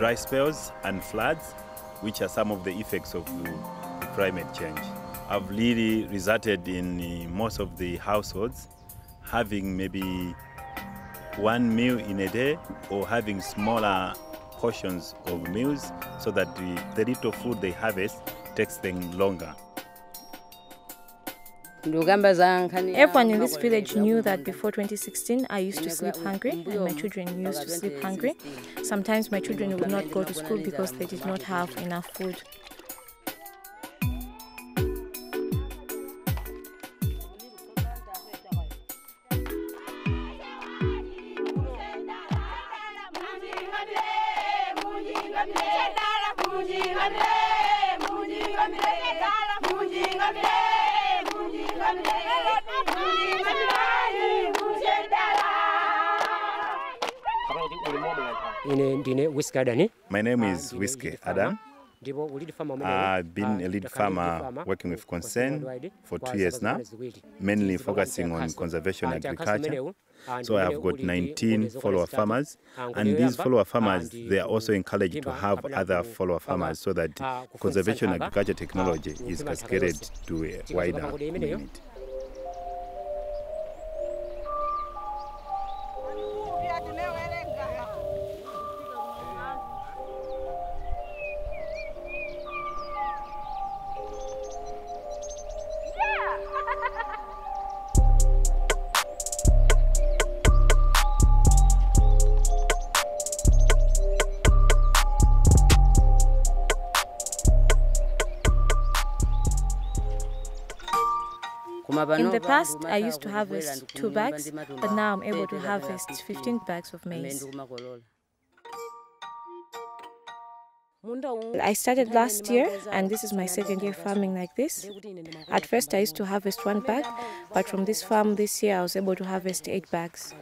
dry spells and floods, which are some of the effects of the climate change. Have really resulted in most of the households having maybe one meal in a day or having smaller portions of meals so that the little food they harvest takes them longer. Everyone in this village knew that before 2016, I used to sleep hungry and my children used to sleep hungry. Sometimes my children would not go to school because they did not have enough food. My name is Whiskey Adam. I've been a lead farmer working with Concern for 2 years now, mainly focusing on conservation agriculture. So I have got 19 follower farmers, and these follower farmers, they are also encouraged to have other follower farmers so that conservation agriculture technology is cascaded to a wider community. In the past, I used to harvest 2 bags, but now I'm able to harvest 15 bags of maize. I started last year, and this is my 2nd year farming like this. At first, I used to harvest 1 bag, but from this farm this year, I was able to harvest 8 bags.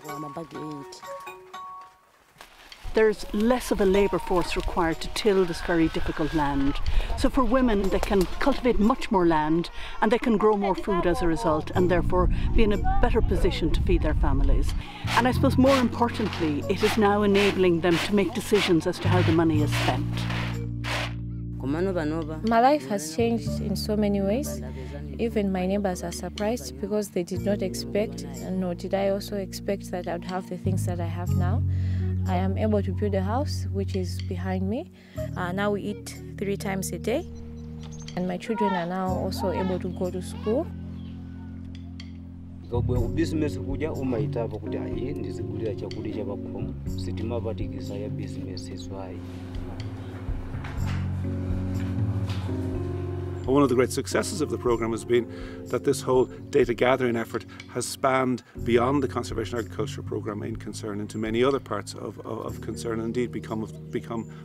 There's less of a labour force required to till this very difficult land. So for women, they can cultivate much more land and they can grow more food as a result, and therefore be in a better position to feed their families. And I suppose more importantly, it is now enabling them to make decisions as to how the money is spent. My life has changed in so many ways. Even my neighbours are surprised because they did not expect, nor did I also expect, that I would have the things that I have now. I am able to build a house which is behind me. Now we eat 3 times a day, and my children are now also able to go to school. One of the great successes of the programme has been that this whole data gathering effort has spanned beyond the Conservation Agriculture programme in Concern into many other parts of Concern, and indeed become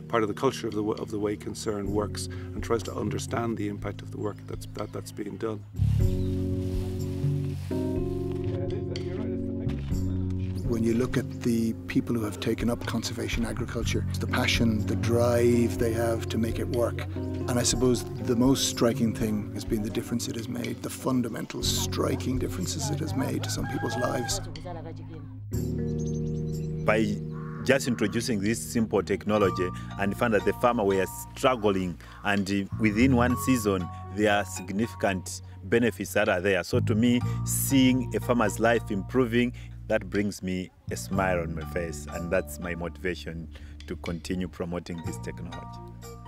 part of the culture of the way Concern works and tries to understand the impact of the work that's being done. When you look at the people who have taken up conservation agriculture, the passion, the drive they have to make it work. And I suppose the most striking thing has been the difference it has made, the fundamental striking differences it has made to some people's lives. By just introducing this simple technology, and found that the farmer were struggling, and within 1 season there are significant benefits that are there. So to me, seeing a farmer's life improving, that brings me a smile on my face, and that's my motivation to continue promoting this technology.